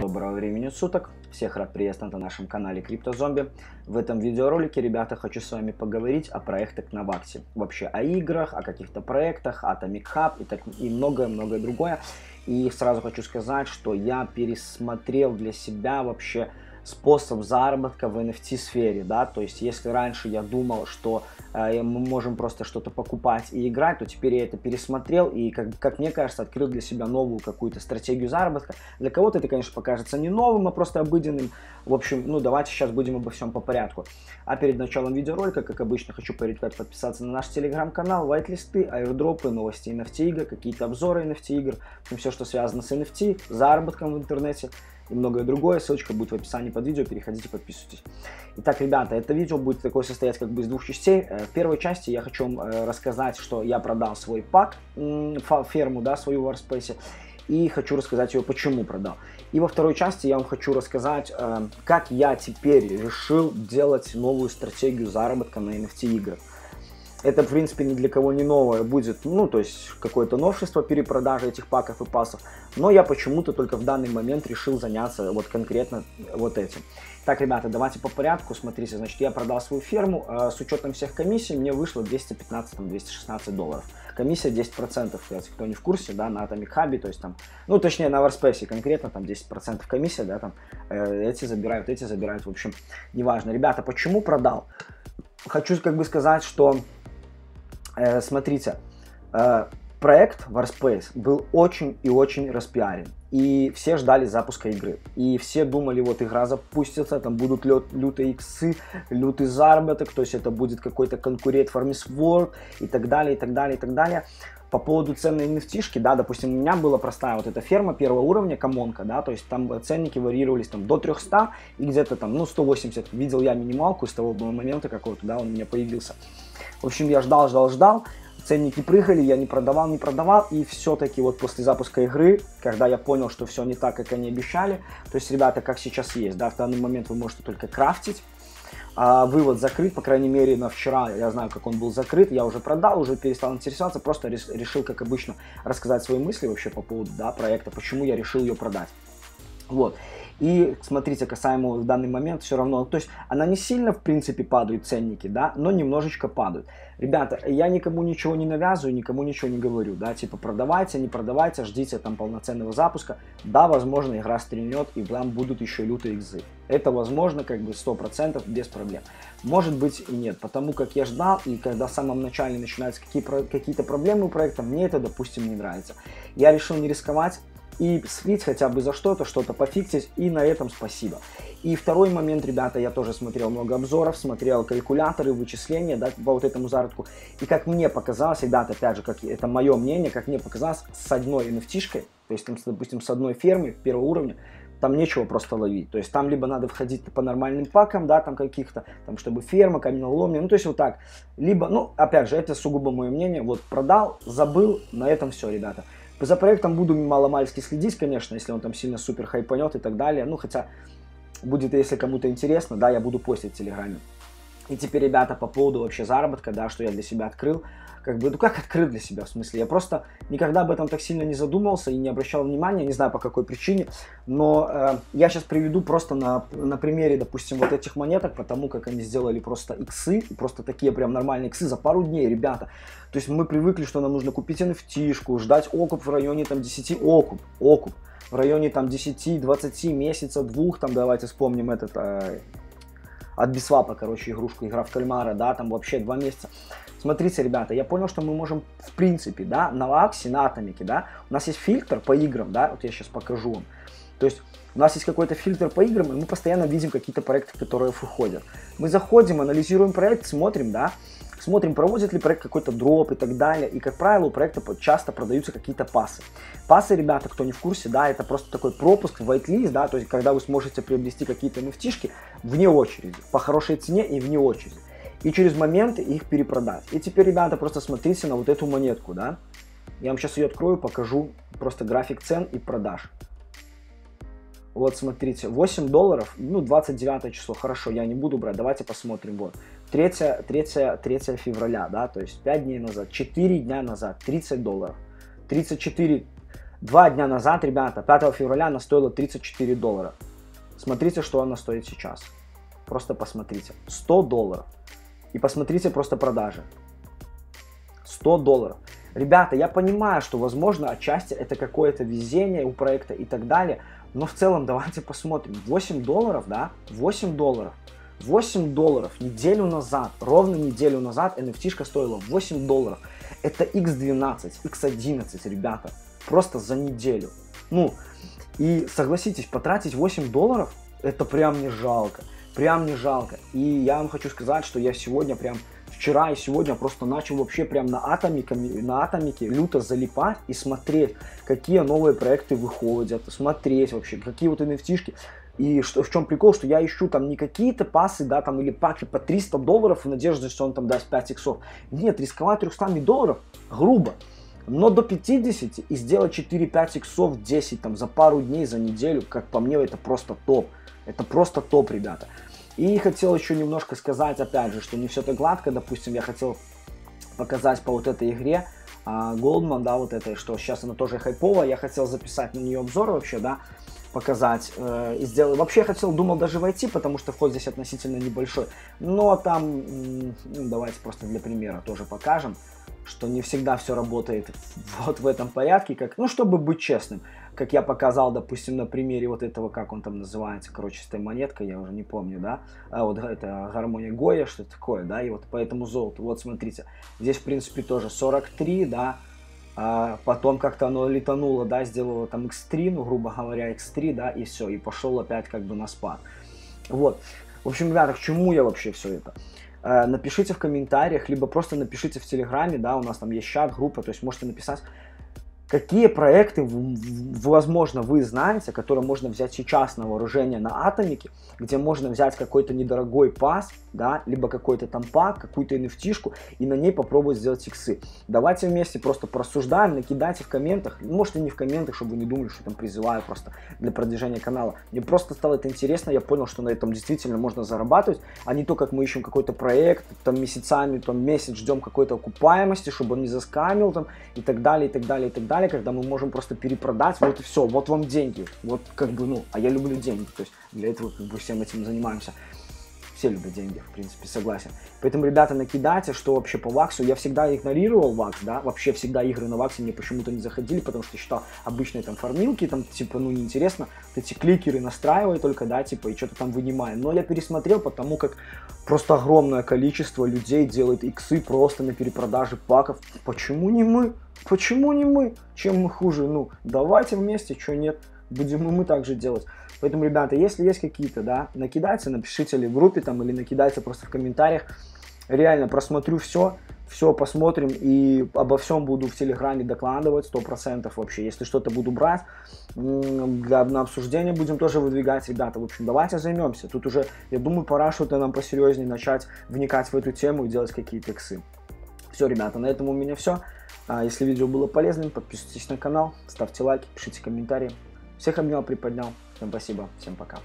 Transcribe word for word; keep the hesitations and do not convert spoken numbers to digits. Доброго времени суток, всех рад приветствовать на нашем канале CryptoZombie. В этом видеоролике, ребята, хочу с вами поговорить о проектах на ваксе. Вообще о играх, о каких-то проектах, AtomicHub и так и многое-многое другое. И сразу хочу сказать, что я пересмотрел для себя вообще способ заработка в эн эф ти сфере, да, то есть если раньше я думал, что э, мы можем просто что-то покупать и играть, то теперь я это пересмотрел и, как, как мне кажется, открыл для себя новую какую-то стратегию заработка. Для кого-то это, конечно, покажется не новым, а просто обыденным. В общем, ну давайте сейчас будем обо всем по порядку. А перед началом видеоролика, как обычно, хочу порекомендовать подписаться на наш телеграм-канал, вайт-листы, аирдропы, новости эн эф ти игр, какие-то обзоры эн эф ти игр, все, что связано с эн эф ти, заработком в интернете и многое другое. Ссылочка будет в описании под видео, переходите, подписывайтесь. Итак, ребята, это видео будет такое состоять как бы из двух частей. В первой части я хочу вам рассказать, что я продал свой пак, ферму, да, свою в Warspace, и хочу рассказать ее, почему продал. И во второй части я вам хочу рассказать, как я теперь решил делать новую стратегию заработка на эн эф ти играх. Это, в принципе, ни для кого не новое будет, ну, то есть, какое-то новшество перепродажи этих паков и пасов. Но я почему-то только в данный момент решил заняться вот конкретно вот этим. Так, ребята, давайте по порядку. Смотрите, значит, я продал свою ферму. Э, с учетом всех комиссий мне вышло двести пятнадцать - двести шестнадцать долларов. Комиссия десять процентов, если кто не в курсе, да, на AtomicHub, то есть там, ну, точнее, на Warspace конкретно, там десять процентов комиссия, да, там, э, эти забирают, эти забирают, в общем, неважно. Ребята, почему продал? Хочу, как бы, сказать, что... Смотрите, проект Warspace был очень и очень распиарен, и все ждали запуска игры, и все думали, вот игра запустится, там будут лю лютые иксы, лютый заработок, то есть это будет какой-то конкурент Farming World и так далее, и так далее, и так далее. По поводу цен на эн эф ти-шки, да, допустим, у меня была простая вот эта ферма первого уровня, комонка, да, то есть там ценники варьировались там до трёхсот и где-то там, ну, сто восемьдесят, видел я минималку с того момента какого-то, да, он у меня появился. В общем, я ждал, ждал, ждал, ценники прыгали, я не продавал, не продавал, и все-таки вот после запуска игры, когда я понял, что все не так, как они обещали, то есть, ребята, как сейчас есть, да, в данный момент вы можете только крафтить. А, вывод закрыт, по крайней мере, на вчера, я знаю, как он был закрыт, я уже продал, уже перестал интересоваться, просто решил, как обычно, рассказать свои мысли вообще по поводу, да, проекта, почему я решил ее продать. Вот. И смотрите, касаемо в данный момент все равно, то есть она не сильно, в принципе, падают ценники, да, но немножечко падают. Ребята, я никому ничего не навязываю, никому ничего не говорю, да, типа продавайте, не продавайте, ждите там полноценного запуска. Да, возможно, игра стрельнет и там будут еще лютые экзы. Это возможно, как бы сто процентов без проблем. Может быть и нет, потому как я ждал, и когда в самом начале начинаются какие-то проблемы у проекта, мне это, допустим, не нравится. Я решил не рисковать и слить хотя бы за что-то, что-то пофиксить, и на этом спасибо. И второй момент, ребята, я тоже смотрел много обзоров, смотрел калькуляторы, вычисления, да, по вот этому заработку. И как мне показалось, ребята, опять же, как, это мое мнение, как мне показалось, с одной эн эф ти-шкой, то есть, там, допустим, с одной фермы первого уровня, там нечего просто ловить. То есть там либо надо входить по нормальным пакам, да, там каких-то, там, чтобы ферма, каменоломня, ну, то есть вот так. Либо, ну, опять же, это сугубо мое мнение, вот продал, забыл, на этом все, ребята. За проектом буду маломальски следить, конечно, если он там сильно супер хайпанет и так далее. Ну, хотя, будет, если кому-то интересно, да, я буду постить в Телеграме. И теперь, ребята, по поводу вообще заработка, да, что я для себя открыл. Как бы, ну как открыл для себя, в смысле, я просто никогда об этом так сильно не задумывался и не обращал внимания, не знаю по какой причине, но э, я сейчас приведу просто на, на примере, допустим, вот этих монеток, потому как они сделали просто иксы, просто такие прям нормальные иксы за пару дней, ребята. То есть мы привыкли, что нам нужно купить эн эф ти-шку, ждать окуп в районе там десяти окуп, окуп, в районе там десяти-двадцати месяца, двух, там давайте вспомним этот... Э, от Бисвапа, короче, игрушку, игра в кальмара, да, там вообще два месяца. Смотрите, ребята, я понял, что мы можем, в принципе, да, на ваксе, на атомике, да, у нас есть фильтр по играм, да, вот я сейчас покажу вам. То есть у нас есть какой-то фильтр по играм, и мы постоянно видим какие-то проекты, которые выходят. Мы заходим, анализируем проект, смотрим, да, смотрим, проводит ли проект какой-то дроп и так далее. И, как правило, у проекта часто продаются какие-то пасы. Пасы, ребята, кто не в курсе, да, это просто такой пропуск, вайтлист, да, то есть, когда вы сможете приобрести какие-то эн эф ти-шки вне очереди, по хорошей цене и вне очереди. И через момент их перепродать. И теперь, ребята, просто смотрите на вот эту монетку, да. Я вам сейчас ее открою, покажу просто график цен и продаж. Вот, смотрите, восемь долларов, ну, двадцать девятое число, хорошо, я не буду брать, давайте посмотрим, вот, третье февраля, да, то есть пять дней назад, четыре дня назад, тридцать долларов, тридцать четыре, Два дня назад, ребята, пятого февраля она стоила тридцать четыре доллара. Смотрите, что она стоит сейчас. Просто посмотрите. сто долларов. И посмотрите просто продажи. сто долларов. Ребята, я понимаю, что, возможно, отчасти это какое-то везение у проекта и так далее. Но в целом давайте посмотрим. восемь долларов, да? восемь долларов. восемь долларов неделю назад, ровно неделю назад эн эф ти-шка стоила восемь долларов. Это икс двенадцать, икс одиннадцать, ребята. Просто за неделю. Ну, и согласитесь, потратить восемь долларов, это прям не жалко. Прям не жалко. И я вам хочу сказать, что я сегодня прям... Вчера и сегодня просто начал вообще прям на атомике, на атомике люто залипать и смотреть, какие новые проекты выходят, смотреть вообще, какие вот эн эф ти-шки. И что, в чем прикол, что я ищу там не какие-то пасы, да, там или паки по триста долларов в надежде, что он там даст пять иксов. Нет, рисковать тремястами долларов грубо, но до пятидесяти и сделать четыре-пять иксов, десять там за пару дней, за неделю, как по мне, это просто топ. Это просто топ, ребята. И хотел еще немножко сказать, опять же, что не все так гладко. Допустим, я хотел показать по вот этой игре а, Goldman, да, вот этой, что сейчас она тоже хайповая. Я хотел записать на нее обзор вообще, да, показать. Э, и сделал. Вообще хотел, думал даже войти, потому что вход здесь относительно небольшой. Но там, ну, давайте просто для примера тоже покажем, что не всегда все работает вот в этом порядке, как, ну, чтобы быть честным. Как я показал, допустим, на примере вот этого, как он там называется, короче, с этой монеткой, я уже не помню, да, а вот это гармония Гоя, что такое, да, и вот по этому золоту, вот смотрите, здесь, в принципе, тоже сорок три, да, а потом как-то оно летануло, да, сделало там икс три, ну, грубо говоря, икс три, да, и все, и пошел опять как бы на спад. Вот, в общем, ребята, к чему я вообще все это? Напишите в комментариях, либо просто напишите в Телеграме, да, у нас там есть чат, группа, то есть можете написать, какие проекты, возможно, вы знаете, которые можно взять сейчас на вооружение на атомике, где можно взять какой-то недорогой пас, да, либо какой-то там пак, какую-то эн эф ти-шку и на ней попробовать сделать иксы. Давайте вместе просто просуждаем, накидайте в комментах, может и не в комментах, чтобы вы не думали, что я там призываю просто для продвижения канала. Мне просто стало это интересно, я понял, что на этом действительно можно зарабатывать, а не то, как мы ищем какой-то проект, там месяцами, там месяц ждем какой-то окупаемости, чтобы он не заскамил там и так далее, и так далее, и так далее. Когда мы можем просто перепродать, вот и все, вот вам деньги, вот как бы, ну, а я люблю деньги, то есть для этого как бы всем этим занимаемся, все любят деньги, в принципе, согласен. Поэтому, ребята, накидайте, что вообще по ваксу, я всегда игнорировал вакс, да, вообще всегда игры на ваксе мне почему-то не заходили, потому что считал обычные там фармилки, там, типа, ну, неинтересно, вот эти кликеры настраивай только, да, типа, и что-то там вынимай, но я пересмотрел, потому как просто огромное количество людей делает иксы просто на перепродаже паков, почему не мы? Почему не мы? Чем мы хуже? Ну, давайте вместе, что нет, будем и мы так же делать. Поэтому, ребята, если есть какие-то, да, накидайте, напишите ли в группе там, или накидайте просто в комментариях. Реально просмотрю все, все посмотрим и обо всем буду в Телеграме докладывать сто процентов вообще. Если что-то буду брать, для, на обсуждение будем тоже выдвигать, ребята. В общем, давайте займемся. Тут уже, я думаю, пора что-то нам посерьезнее начать вникать в эту тему и делать какие-то иксы. Все, ребята, на этом у меня все. Если видео было полезным, подписывайтесь на канал, ставьте лайки, пишите комментарии. Всех обнял, приподнял. Всем спасибо, всем пока.